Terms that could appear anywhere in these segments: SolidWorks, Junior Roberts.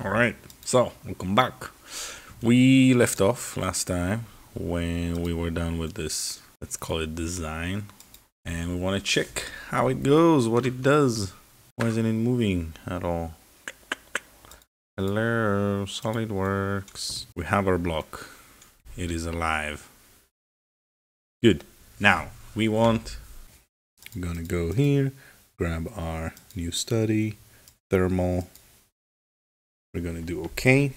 Alright, so welcome back. We left off last time when we were done with this, let's call it design, and we want to check how it goes, what it does. Why isn't it moving at all? Hello, SolidWorks. We have our block. It is alive. Good. Now we want, I'm gonna go here, grab our new study, thermal. We're gonna do okay.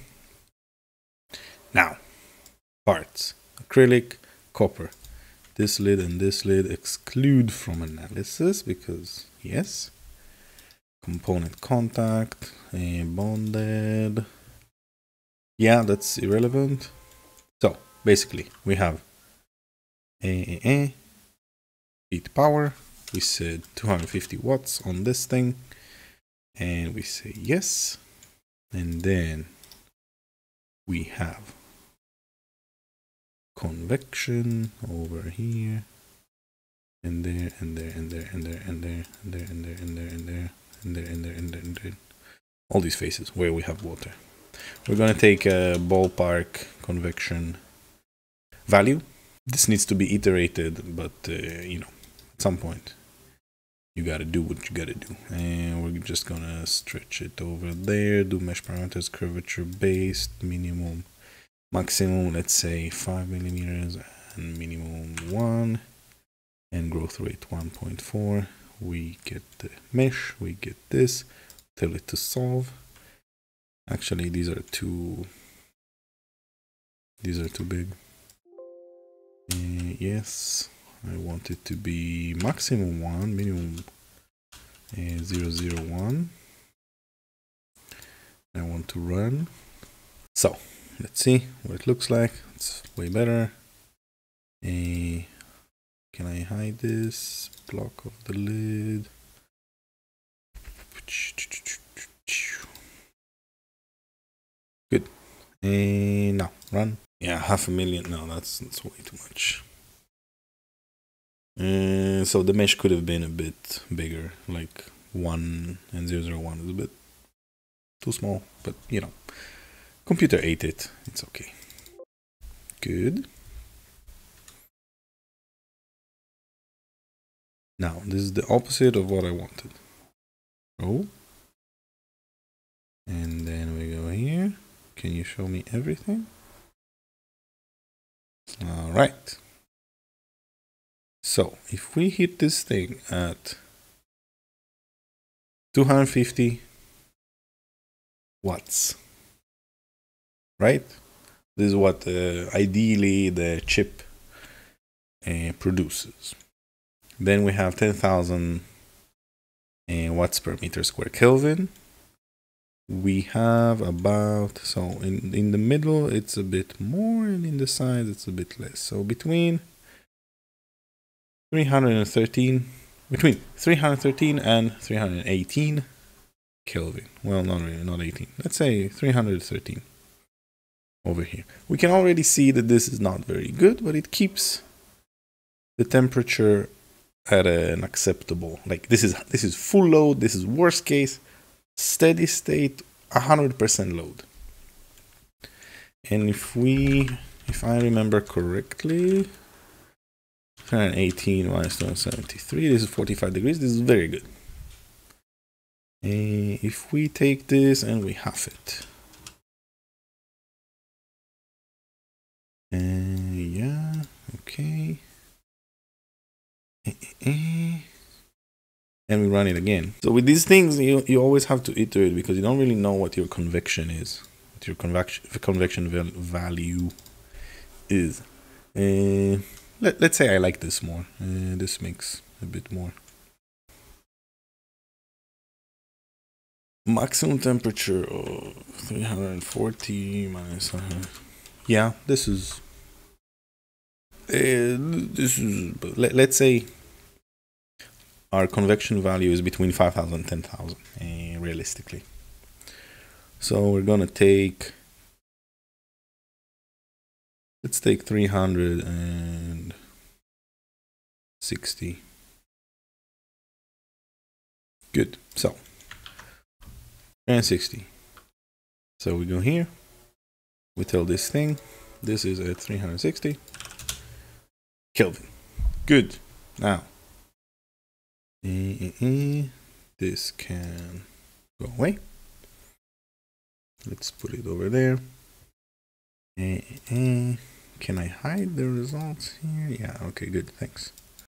Now, parts, acrylic, copper. This lid and this lid exclude from analysis because yes. Component contact, bonded. Yeah, that's irrelevant. So basically we have heat power. We said 250 watts on this thing and we say yes. And then we have convection over here and there and there and there and there and there and there and there and there and there and there and there and there, all these faces where we have water. We're gonna take a ballpark convection value. This needs to be iterated, but you know, at some point you gotta do what you gotta do. And we're just gonna stretch it over there, do mesh parameters, curvature based, minimum, maximum, let's say 5 millimeters and minimum 1, and growth rate 1.4. We get the mesh, we get this, tell it to solve. Actually, these are too big. Yes. I want it to be maximum 1, minimum 001. I want to run. So let's see what it looks like. It's way better. Can I hide this block of the lid? Good. Now run. Yeah, 500,000. No, that's way too much. So the mesh could have been a bit bigger, like 1 and 001 is a bit too small, but you know, computer ate it, it's okay. Good. Now, this is the opposite of what I wanted. Oh. And then we go here. Can you show me everything? All right. So if we hit this thing at 250 watts, right? This is what ideally the chip produces. Then we have 10,000 watts per meter square Kelvin. We have about, so in the middle it's a bit more and in the sides it's a bit less. So between 313 and 318 Kelvin. Well, not really, not 18. Let's say 313 over here. We can already see that this is not very good, but it keeps the temperature at an acceptable. Like this is full load. This is worst case, steady state, 100% load. And if I remember correctly. 118 minus 273, this is 45 degrees, this is very good. If we take this and we half it. Yeah, okay. And we run it again. So with these things, you always have to iterate because you don't really know what your convection is, what your convection value is. Let's say I like this more. This makes a bit more. Maximum temperature of 340 minus. Yeah, this is. Let's say our convection value is between 5,000 and 10,000, realistically. So we're gonna take. Let's take 360. Good. So 360. So we go here, we tell this thing, this is at 360 Kelvin. Good. Now, this can go away. Let's put it over there. Can I hide the results here? Yeah, okay, good, thanks.